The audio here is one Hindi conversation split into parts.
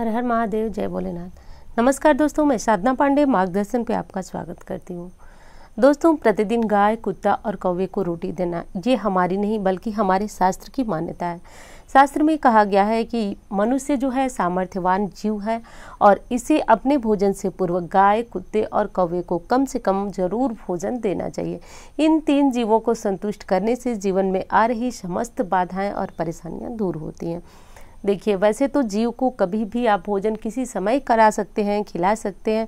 हर हर महादेव, जय भोलेनाथ। नमस्कार दोस्तों, मैं साधना पांडे मार्गदर्शन पे आपका स्वागत करती हूँ। दोस्तों, प्रतिदिन गाय, कुत्ता और कौवे को रोटी देना ये हमारी नहीं बल्कि हमारे शास्त्र की मान्यता है। शास्त्र में कहा गया है कि मनुष्य जो है सामर्थ्यवान जीव है और इसे अपने भोजन से पूर्व गाय, कुत्ते और कौवे को कम से कम जरूर भोजन देना चाहिए। इन तीन जीवों को संतुष्ट करने से जीवन में आ रही समस्त बाधाएँ और परेशानियाँ दूर होती हैं। देखिए, वैसे तो जीव को कभी भी आप भोजन किसी समय करा सकते हैं, खिला सकते हैं,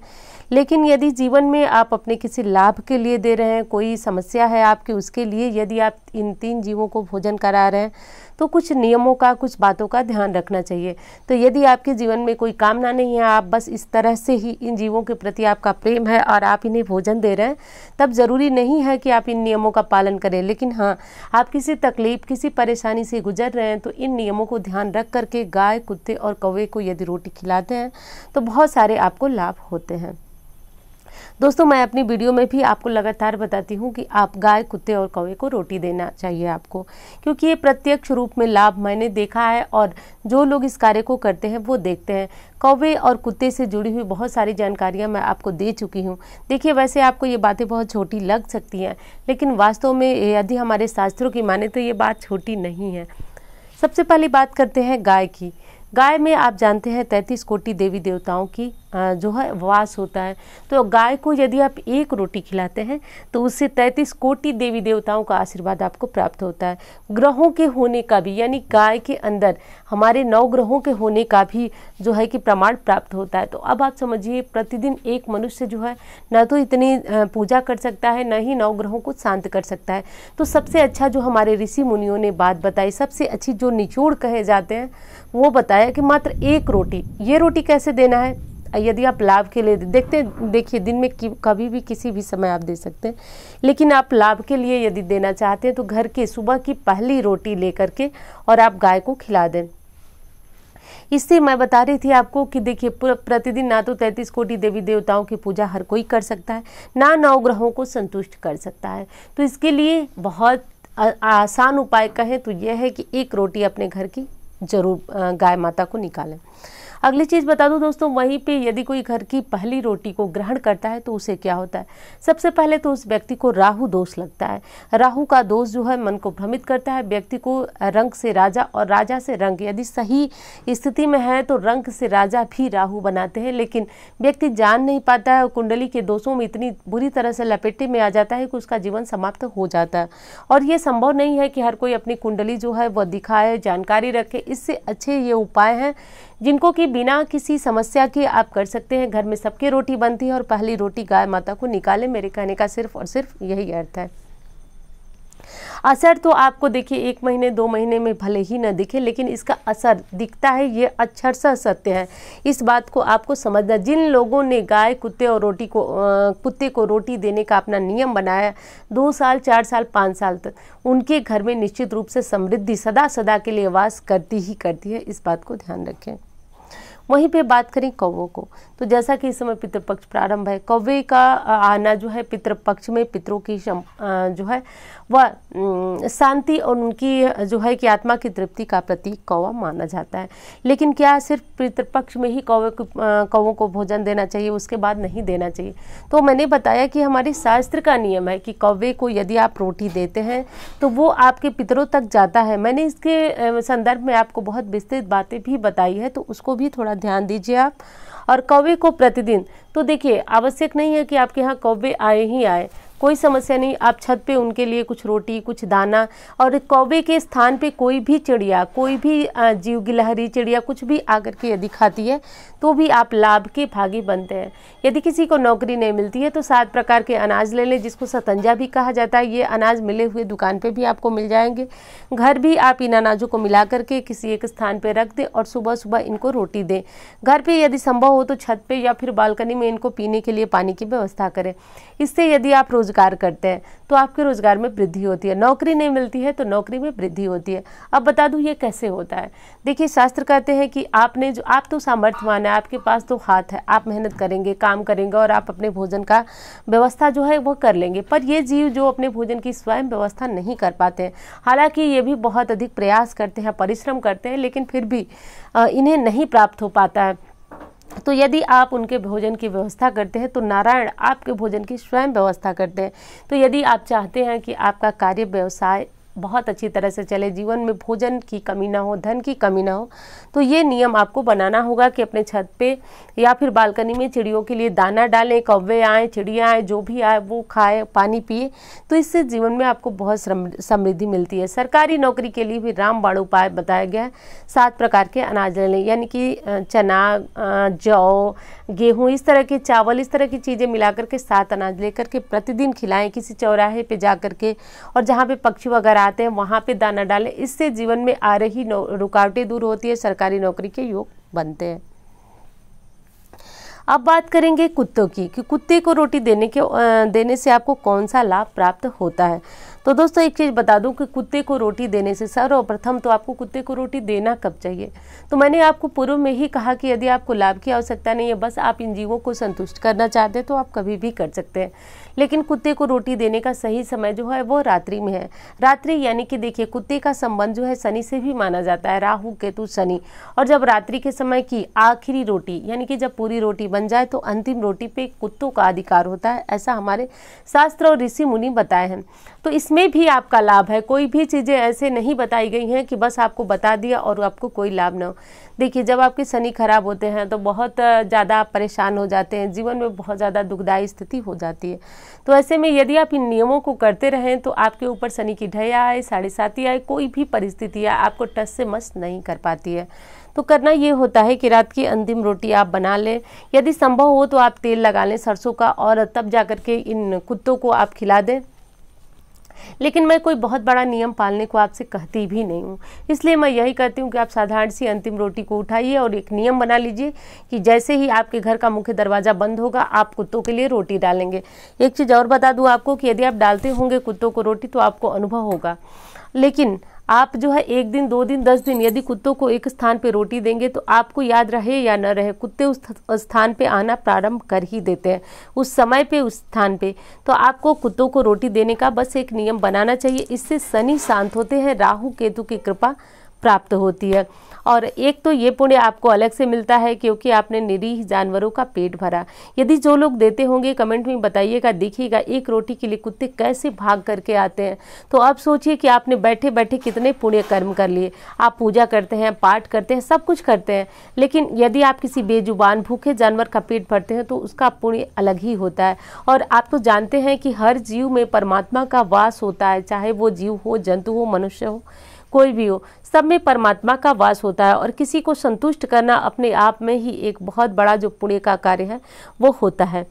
लेकिन यदि जीवन में आप अपने किसी लाभ के लिए दे रहे हैं, कोई समस्या है आपकी, उसके लिए यदि आप इन तीन जीवों को भोजन करा रहे हैं तो कुछ नियमों का, कुछ बातों का ध्यान रखना चाहिए। तो यदि आपके जीवन में कोई कामना नहीं है, आप बस इस तरह से ही इन जीवों के प्रति आपका प्रेम है और आप इन्हें भोजन दे रहे हैं, तब ज़रूरी नहीं है कि आप इन नियमों का पालन करें। लेकिन हाँ, आप किसी तकलीफ़, किसी परेशानी से गुजर रहे हैं तो इन नियमों को ध्यान रख के गाय, कुत्ते और कौवे को यदि रोटी खिलाते हैं तो बहुत सारे आपको लाभ होते हैं। दोस्तों, मैं अपनी वीडियो में भी आपको लगातार बताती हूँ कि आप गाय, कुत्ते और कौवे को रोटी देना चाहिए आपको, क्योंकि ये प्रत्यक्ष रूप में लाभ मैंने देखा है और जो लोग इस कार्य को करते हैं वो देखते हैं। कौवे और कुत्ते से जुड़ी हुई बहुत सारी जानकारियाँ मैं आपको दे चुकी हूँ। देखिए, वैसे आपको ये बातें बहुत छोटी लग सकती हैं, लेकिन वास्तव में यदि हमारे शास्त्रों की माने तो ये बात छोटी नहीं है। सबसे पहले बात करते हैं गाय की। गाय में आप जानते हैं 33 कोटि देवी देवताओं की जो है वास होता है। तो गाय को यदि आप एक रोटी खिलाते हैं तो उससे 33 कोटि देवी देवताओं का आशीर्वाद आपको प्राप्त होता है। ग्रहों के होने का भी, यानी गाय के अंदर हमारे 9 ग्रहों के होने का भी जो है कि प्रमाण प्राप्त होता है। तो अब आप समझिए, प्रतिदिन एक मनुष्य जो है न तो इतनी पूजा कर सकता है, न ही 9 ग्रहों को शांत कर सकता है। तो सबसे अच्छा जो हमारे ऋषि मुनियों ने बात बताई, सबसे अच्छी जो निचोड़ कहे जाते हैं, वो बताया कि मात्र एक रोटी। ये रोटी कैसे देना है? यदि आप लाभ के लिए देखते हैं, देखिए दिन में कभी भी किसी भी समय आप दे सकते हैं, लेकिन आप लाभ के लिए यदि देना चाहते हैं तो घर के सुबह की पहली रोटी लेकर के और आप गाय को खिला दें। इससे मैं बता रही थी आपको कि देखिए, प्रतिदिन ना तो 33 कोटि देवी देवताओं की पूजा हर कोई कर सकता है, ना 9 ग्रहों को संतुष्ट कर सकता है। तो इसके लिए बहुत आसान उपाय कहें तो यह है कि एक रोटी अपने घर की जरूर गाय माता को निकालें। अगली चीज़ बता दूं दोस्तों, वहीं पे यदि कोई घर की पहली रोटी को ग्रहण करता है तो उसे क्या होता है? सबसे पहले तो उस व्यक्ति को राहु दोष लगता है। राहु का दोष जो है मन को भ्रमित करता है, व्यक्ति को रंग से राजा और राजा से रंग, यदि सही स्थिति में है तो रंग से राजा भी राहु बनाते हैं, लेकिन व्यक्ति जान नहीं पाता है और कुंडली के दोषों में इतनी बुरी तरह से लपेटे में आ जाता है कि उसका जीवन समाप्त हो जाता है। और ये संभव नहीं है कि हर कोई अपनी कुंडली जो है वह दिखाए, जानकारी रखे। इससे अच्छे ये उपाय हैं जिनको कि बिना किसी समस्या के आप कर सकते हैं। घर में सबके रोटी बनती है और पहली रोटी गाय माता को निकालें। मेरे कहने का सिर्फ और सिर्फ यही अर्थ है। असर तो आपको देखिए 1 महीने 2 महीने में भले ही न दिखे, लेकिन इसका असर दिखता है, ये अक्षरशः सत्य है। इस बात को आपको समझना। जिन लोगों ने गाय, कुत्ते और कुत्ते को रोटी देने का अपना नियम बनाया 2 साल, 4 साल, 5 साल तक, उनके घर में निश्चित रूप से समृद्धि सदा सदा के लिए वास करती ही करती है। इस बात को ध्यान रखें। वहीं पे बात करें कौवों को, तो जैसा कि इस समय पितृपक्ष प्रारंभ है, कौवे का आना जो है पितृपक्ष में पितरों की जो है वह शांति और उनकी जो है कि आत्मा की तृप्ति का प्रतीक कौवा माना जाता है। लेकिन क्या सिर्फ पितृपक्ष में ही कौवों को भोजन देना चाहिए, उसके बाद नहीं देना चाहिए? तो मैंने बताया कि हमारे शास्त्र का नियम है कि कौवे को यदि आप रोटी देते हैं तो वो आपके पितरों तक जाता है। मैंने इसके संदर्भ में आपको बहुत विस्तृत बातें भी बताई है, तो उसको भी थोड़ा ध्यान दीजिए आप। और कौवे को प्रतिदिन, तो देखिए आवश्यक नहीं है कि आपके यहाँ कौवे आए ही आए, कोई समस्या नहीं। आप छत पे उनके लिए कुछ रोटी, कुछ दाना, और कौवे के स्थान पे कोई भी चिड़िया, कोई भी जीव, गिलहरी, चिड़िया कुछ भी आकर के यदि खाती है तो भी आप लाभ के भागी बनते हैं। यदि किसी को नौकरी नहीं मिलती है तो 7 प्रकार के अनाज ले लें, जिसको सतंजा भी कहा जाता है। ये अनाज मिले हुए दुकान पर भी आपको मिल जाएंगे। घर भी आप इन अनाजों को मिला करके किसी एक स्थान पर रख दें और सुबह सुबह इनको रोटी दें। घर पर यदि संभव हो तो छत पर या फिर बालकनी में इनको पीने के लिए पानी की व्यवस्था करें। इससे यदि आप रोजगार करते हैं तो आपके रोजगार में वृद्धि होती है, नौकरी नहीं मिलती है तो नौकरी में वृद्धि होती है। अब बता दूं ये कैसे होता है। देखिए शास्त्र कहते हैं कि आपने जो आप तो सामर्थ्यवान है, आपके पास तो हाथ है, आप मेहनत करेंगे, काम करेंगे और आप अपने भोजन का व्यवस्था जो है वो कर लेंगे, पर ये जीव जो अपने भोजन की स्वयं व्यवस्था नहीं कर पाते हैं, हालांकि ये भी बहुत अधिक प्रयास करते हैं, परिश्रम करते हैं, लेकिन फिर भी इन्हें नहीं प्राप्त हो पाता है। तो यदि आप उनके भोजन की व्यवस्था करते हैं तो नारायण आपके भोजन की स्वयं व्यवस्था करते हैं। तो यदि आप चाहते हैं कि आपका कार्य व्यवसाय बहुत अच्छी तरह से चले, जीवन में भोजन की कमी ना हो, धन की कमी ना हो, तो ये नियम आपको बनाना होगा कि अपने छत पे या फिर बालकनी में चिड़ियों के लिए दाना डालें, कौवे आएँ, चिड़ियाँ आएँ, जो भी आए वो खाए, पानी पिए, तो इससे जीवन में आपको बहुत समृद्धि मिलती है। सरकारी नौकरी के लिए भी रामबाण उपाय बताया गया है, 7 प्रकार के अनाज लें, यानी कि चना, जौ, गेहूँ, इस तरह के चावल, इस तरह की चीज़ें मिलाकर के 7 अनाज लेकर के प्रतिदिन खिलाएँ, किसी चौराहे पर जा कर के और जहाँ पर पक्षी वगैरह आते हैं वहां पे दाना डालें। इससे जीवन में आ रही रुकावटें दूर होती है, सरकारी नौकरी के योग बनते हैं। अब बात करेंगे कुत्तों की कि कुत्ते को रोटी देने से आपको कौन सा लाभ प्राप्त होता है। तो दोस्तों एक चीज़ बता दूं कि कुत्ते को रोटी देने से सर्वप्रथम तो आपको कुत्ते को रोटी देना कब चाहिए, तो मैंने आपको पूर्व में ही कहा कि यदि आपको लाभ की आवश्यकता नहीं है, बस आप इन जीवों को संतुष्ट करना चाहते हैं तो आप कभी भी कर सकते हैं, लेकिन कुत्ते को रोटी देने का सही समय जो है वो रात्रि में है। रात्रि यानी कि देखिए कुत्ते का संबंध जो है शनि से भी माना जाता है, राहु केतु शनि, और जब रात्रि के समय की आखिरी रोटी यानी कि जब पूरी रोटी बन जाए तो अंतिम रोटी पे कुत्तों का अधिकार होता है, ऐसा हमारे शास्त्र और ऋषि मुनि बताए हैं। तो इसमें भी आपका लाभ है, कोई भी चीज़ें ऐसे नहीं बताई गई हैं कि बस आपको बता दिया और आपको कोई लाभ ना हो। देखिए जब आपके शनि खराब होते हैं तो बहुत ज़्यादा आप परेशान हो जाते हैं, जीवन में बहुत ज़्यादा दुखदायी स्थिति हो जाती है। तो ऐसे में यदि आप इन नियमों को करते रहें तो आपके ऊपर शनि की ढैया आए, साढ़े साती आए, कोई भी परिस्थिति आए आपको टस से मस नहीं कर पाती है। तो करना ये होता है कि रात की अंतिम रोटी आप बना लें, यदि संभव हो तो आप तेल लगा लें सरसों का और तब जा कर के इन कुत्तों को आप खिला दें। लेकिन मैं कोई बहुत बड़ा नियम पालने को आपसे कहती भी नहीं हूँ, इसलिए मैं यही कहती हूँ कि आप साधारण सी अंतिम रोटी को उठाइए और एक नियम बना लीजिए कि जैसे ही आपके घर का मुख्य दरवाज़ा बंद होगा आप कुत्तों के लिए रोटी डालेंगे। एक चीज़ और बता दूँ आपको कि यदि आप डालते होंगे कुत्तों को रोटी तो आपको अनुभव होगा, लेकिन आप जो है 1 दिन 2 दिन 10 दिन यदि कुत्तों को एक स्थान पे रोटी देंगे तो आपको याद रहे या न रहे कुत्ते उस स्थान पे आना प्रारंभ कर ही देते हैं, उस समय पे उस स्थान पे। तो आपको कुत्तों को रोटी देने का बस एक नियम बनाना चाहिए, इससे शनि शांत होते हैं, राहु केतु की कृपा प्राप्त होती है और एक तो ये पुण्य आपको अलग से मिलता है क्योंकि आपने निरीह जानवरों का पेट भरा। यदि जो लोग देते होंगे कमेंट में बताइएगा, देखिएगा 1 रोटी के लिए कुत्ते कैसे भाग करके आते हैं। तो आप सोचिए कि आपने बैठे बैठे कितने पुण्य कर्म कर लिए। आप पूजा करते हैं, पाठ करते हैं, सब कुछ करते हैं, लेकिन यदि आप किसी बेजुबान भूखे जानवर का पेट भरते हैं तो उसका पुण्य अलग ही होता है। और आप तो जानते हैं कि हर जीव में परमात्मा का वास होता है, चाहे वो जीव हो, जंतु हो, मनुष्य हो, कोई भी हो, सब में परमात्मा का वास होता है और किसी को संतुष्ट करना अपने आप में ही एक बहुत बड़ा जो पुण्य का कार्य है वो होता है।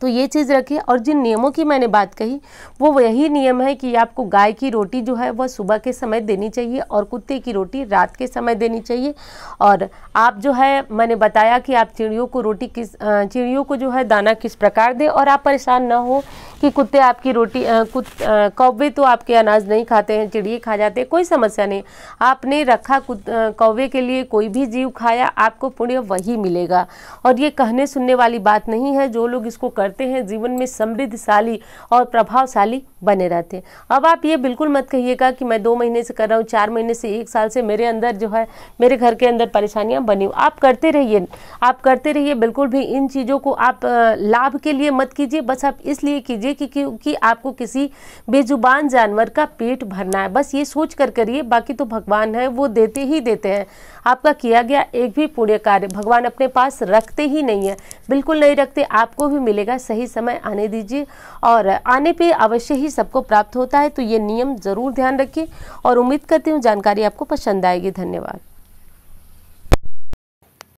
तो ये चीज़ रखिए। और जिन नियमों की मैंने बात कही वो यही नियम है कि आपको गाय की रोटी जो है वह सुबह के समय देनी चाहिए और कुत्ते की रोटी रात के समय देनी चाहिए। और आप जो है मैंने बताया कि आप चिड़ियों को जो है दाना किस प्रकार दें और आप परेशान ना हो कि कुत्ते आपकी रोटी कौवे तो आपके अनाज नहीं खाते हैं, चिड़िए खा जाते हैं, कोई समस्या नहीं। आपने रखा कौवे के लिए, कोई भी जीव खाया, आपको पुण्य वही मिलेगा। और ये कहने सुनने वाली बात नहीं है, जो लोग इसको करते हैं जीवन में समृद्धशाली और प्रभावशाली बने रहते हैं। अब आप ये बिल्कुल मत कहिएगा कि मैं 2 महीने से कर रहा हूँ, 4 महीने से, 1 साल से मेरे अंदर जो है मेरे घर के अंदर परेशानियाँ बनी। आप करते रहिए, आप करते रहिए, बिल्कुल भी इन चीज़ों को आप लाभ के लिए मत कीजिए, बस आप इसलिए कीजिए क्योंकि आपको किसी बेजुबान जानवर का पेट भरना है, बस ये सोच कर करिए। बाकी तो भगवान है वो देते ही देते हैं, आपका किया गया एक भी पुण्य कार्य भगवान अपने पास रखते ही नहीं है, बिल्कुल नहीं रखते, आपको भी मिलेगा। सही समय आने दीजिए और आने पे अवश्य ही सबको प्राप्त होता है। तो ये नियम जरूर ध्यान रखिए और उम्मीद करती हूँ जानकारी आपको पसंद आएगी। धन्यवाद।